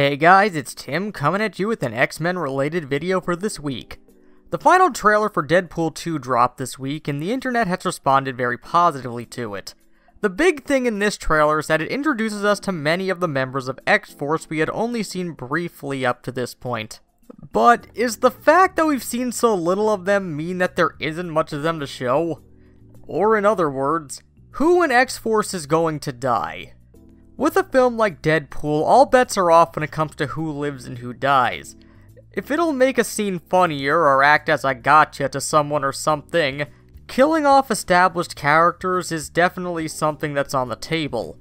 Hey guys, it's Tim coming at you with an X-Men related video for this week. The final trailer for Deadpool 2 dropped this week, and the internet has responded very positively to it. The big thing in this trailer is that it introduces us to many of the members of X-Force we had only seen briefly up to this point. But is the fact that we've seen so little of them mean that there isn't much of them to show? Or in other words, who in X-Force is going to die? With a film like Deadpool, all bets are off when it comes to who lives and who dies. If it'll make a scene funnier or act as a gotcha to someone or something, killing off established characters is definitely something that's on the table.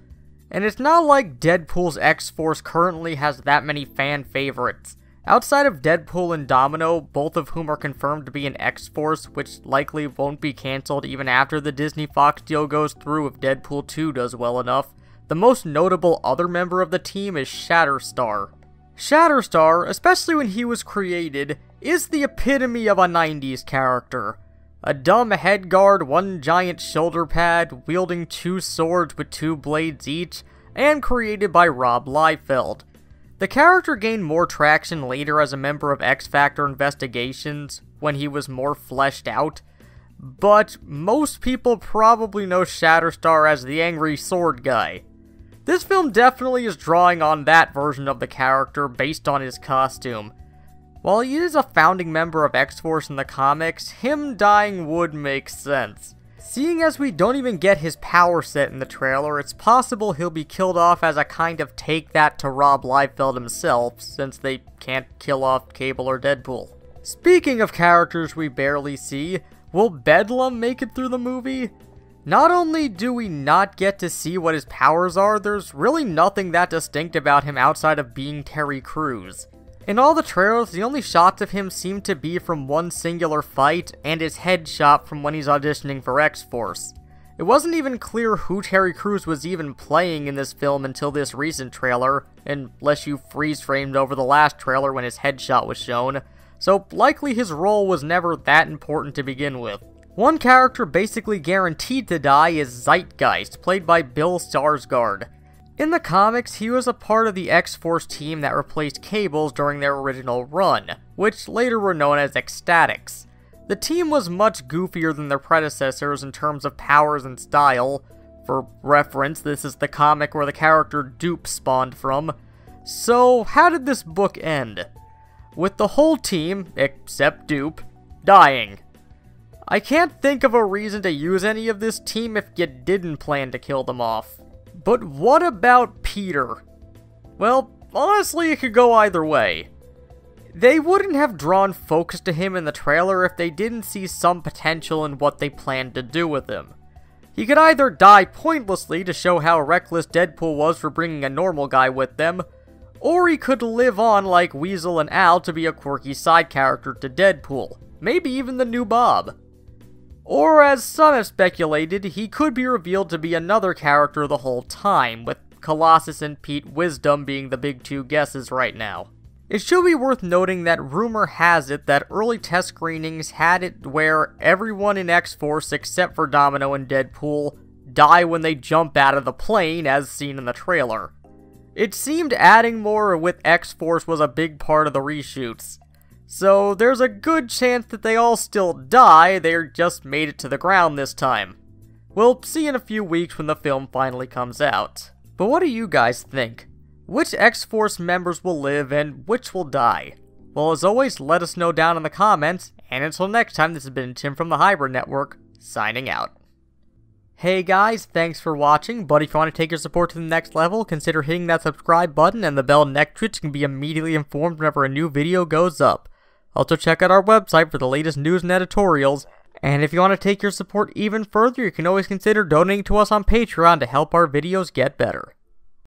And it's not like Deadpool's X-Force currently has that many fan favorites. Outside of Deadpool and Domino, both of whom are confirmed to be in X-Force, which likely won't be cancelled even after the Disney-Fox deal goes through if Deadpool 2 does well enough, the most notable other member of the team is Shatterstar. Shatterstar, especially when he was created, is the epitome of a 90s character. A dumb headguard, one giant shoulder pad, wielding two swords with two blades each, and created by Rob Liefeld. The character gained more traction later as a member of X-Factor Investigations, when he was more fleshed out. But most people probably know Shatterstar as the angry sword guy. This film definitely is drawing on that version of the character based on his costume. While he is a founding member of X-Force in the comics, him dying would make sense. Seeing as we don't even get his power set in the trailer, it's possible he'll be killed off as a kind of take that to Rob Liefeld himself, since they can't kill off Cable or Deadpool. Speaking of characters we barely see, will Bedlam make it through the movie? Not only do we not get to see what his powers are, there's really nothing that distinct about him outside of being Terry Crews. In all the trailers, the only shots of him seem to be from one singular fight and his headshot from when he's auditioning for X-Force. It wasn't even clear who Terry Crews was even playing in this film until this recent trailer, unless you freeze-framed over the last trailer when his headshot was shown, so likely his role was never that important to begin with. One character basically guaranteed to die is Zeitgeist, played by Bill Skarsgård. In the comics, he was a part of the X-Force team that replaced Cable during their original run, which later were known as Ecstatics. The team was much goofier than their predecessors in terms of powers and style. For reference, this is the comic where the character Dupe spawned from. So, how did this book end? With the whole team, except Dupe, dying. I can't think of a reason to use any of this team if you didn't plan to kill them off. But what about Peter? Well, honestly, it could go either way. They wouldn't have drawn focus to him in the trailer if they didn't see some potential in what they planned to do with him. He could either die pointlessly to show how reckless Deadpool was for bringing a normal guy with them, or he could live on like Weasel and Al to be a quirky side character to Deadpool, maybe even the new Bob. Or, as some have speculated, he could be revealed to be another character the whole time, with Colossus and Pete Wisdom being the big two guesses right now. It should be worth noting that rumor has it that early test screenings had it where everyone in X-Force except for Domino and Deadpool die when they jump out of the plane, as seen in the trailer. It seemed adding more with X-Force was a big part of the reshoots. So there's a good chance that they all still die, they just made it to the ground this time. We'll see in a few weeks when the film finally comes out. But what do you guys think? Which X-Force members will live and which will die? Well, as always, let us know down in the comments, and until next time, this has been Tim from the Hybrid Network, signing out. Hey guys, thanks for watching, but if you want to take your support to the next level, consider hitting that subscribe button and the bell next to it so you can be immediately informed whenever a new video goes up. Also check out our website for the latest news and editorials, and if you want to take your support even further, you can always consider donating to us on Patreon to help our videos get better.